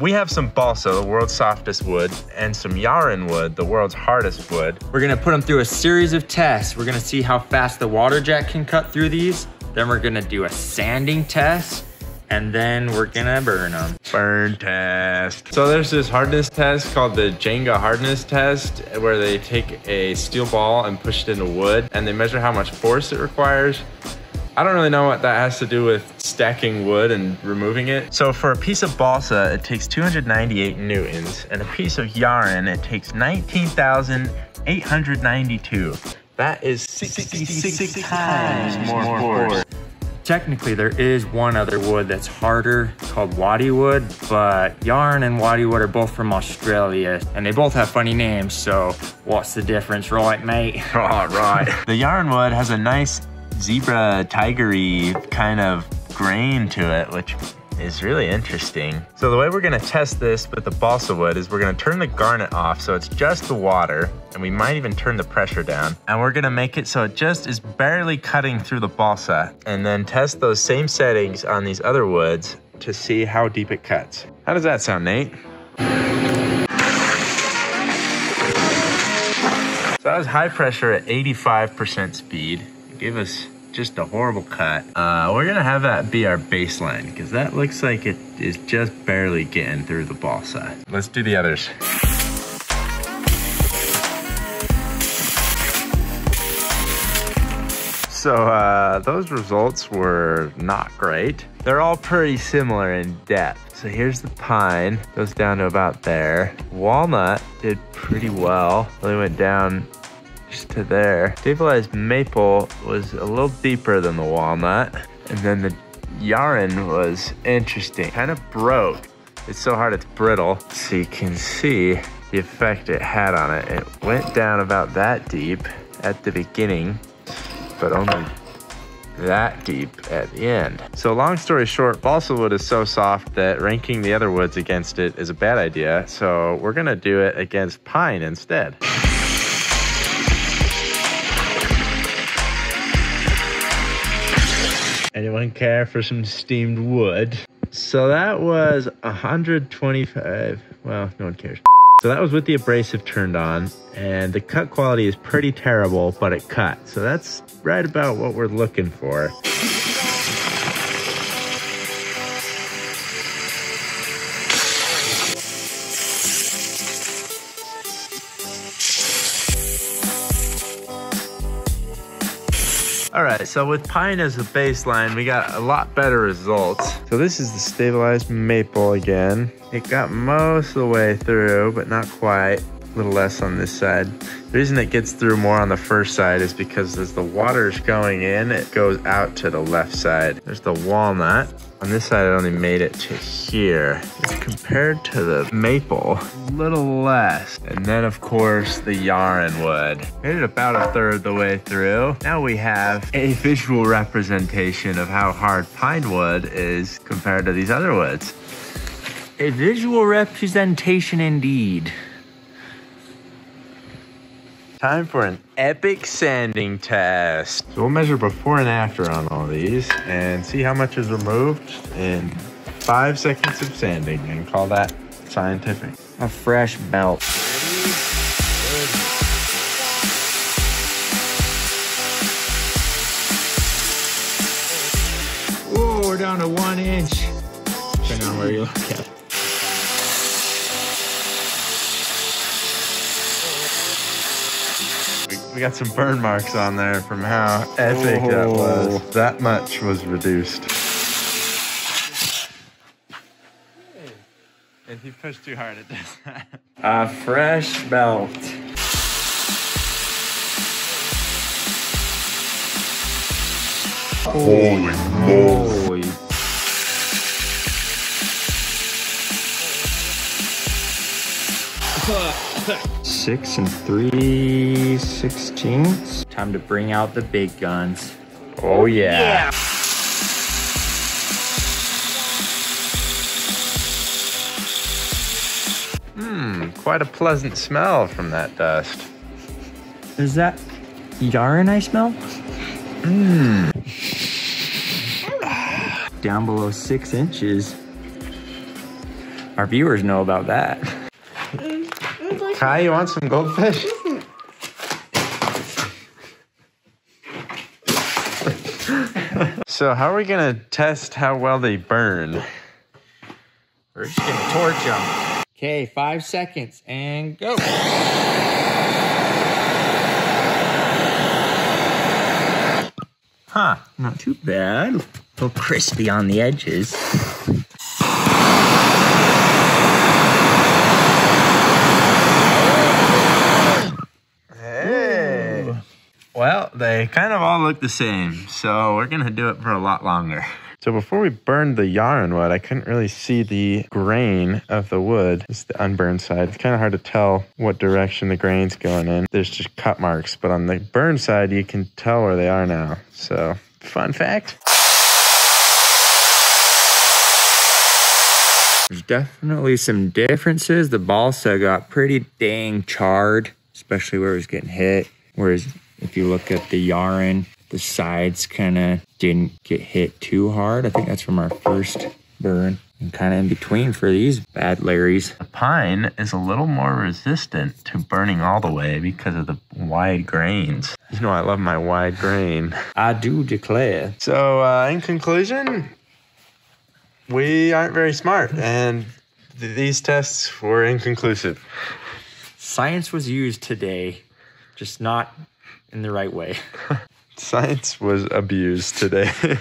We have some balsa, the world's softest wood, and some yarran wood, the world's hardest wood. We're gonna put them through a series of tests. We're gonna see how fast the water jet can cut through these. Then we're gonna do a sanding test, and then we're gonna burn them. Burn test. So there's this hardness test called the Janka hardness test, where they take a steel ball and push it into wood, and they measure how much force it requires. I don't really know what that has to do with stacking wood and removing it. So for a piece of balsa, it takes 298 newtons, and a piece of yarn, it takes 19,892. That is 66 times more force. Technically, there is one other wood that's harder called waddy wood, but yarn and waddy wood are both from Australia, and they both have funny names, so what's the difference, right, mate? All right. The yarn wood has a nice zebra tigery kind of grain to it, which is really interesting. So the way we're gonna test this with the balsa wood is we're gonna turn the garnet off so it's just the water, and we might even turn the pressure down. And we're gonna make it so it just is barely cutting through the balsa, and then test those same settings on these other woods to see how deep it cuts. How does that sound, Nate? So that was high pressure at 85% speed. Gave us just a horrible cut. We're gonna have that be our baseline, because that looks like it is just barely getting through the balsa. Let's do the others. So those results were not great. They're all pretty similar in depth. So here's the pine, goes down to about there. Walnut did pretty well, really went down just to there. Stabilized maple was a little deeper than the walnut. And then the yarran was interesting. Kind of broke. It's so hard it's brittle. So you can see the effect it had on it. It went down about that deep at the beginning, but only that deep at the end. So long story short, balsa wood is so soft that ranking the other woods against it is a bad idea. So we're gonna do it against pine instead. Anyone care for some steamed wood? So that was 125. Well, no one cares. So that was with the abrasive turned on, and the cut quality is pretty terrible, but it cut. So that's right about what we're looking for. All right, so with pine as the baseline, we got a lot better results. So this is the stabilized maple again. It got most of the way through, but not quite. A little less on this side. The reason it gets through more on the first side is because as the water's going in, it goes out to the left side. There's the walnut. On this side, it only made it to here. It's compared to the maple, a little less. And then of course, the yarran wood. Made it about a third the way through. Now we have a visual representation of how hard pine wood is compared to these other woods. A visual representation indeed. Time for an epic sanding test. So we'll measure before and after on all these and see how much is removed in 5 seconds of sanding, and call that scientific. A fresh belt. Whoa, we're down to 1 inch. Depending on where you look at it. We got some burn marks on there from how epic that was. That much was reduced. If you push too hard, it does that. A fresh belt. Holy moly. Six and 3/16. Time to bring out the big guns. Oh yeah. Quite a pleasant smell from that dust. Is that yarn I smell? Down below 6 inches. Our viewers know about that. Kai, you want some goldfish? So how are we going to test how well they burn? We're just going to torch them. Okay, 5 seconds and go. Huh, not too bad. A little crispy on the edges. Hey. Well, they kind of all look the same, so we're gonna do it for a lot longer. So before we burned the yarn wood, I couldn't really see the grain of the wood. It's the unburned side. It's kind of hard to tell what direction the grain's going in. There's just cut marks, but on the burned side, you can tell where they are now. So, fun fact. There's definitely some differences. The balsa got pretty dang charred, especially where it was getting hit. Whereas if you look at the yarn, the sides kind of didn't get hit too hard. I think that's from our first burn. And kind of in between for these bad Larrys. The pine is a little more resistant to burning all the way because of the wide grains. You know I love my wide grain. I do declare. So in conclusion, we aren't very smart and these tests were inconclusive. Science was used today, just not in the right way. Science was abused today.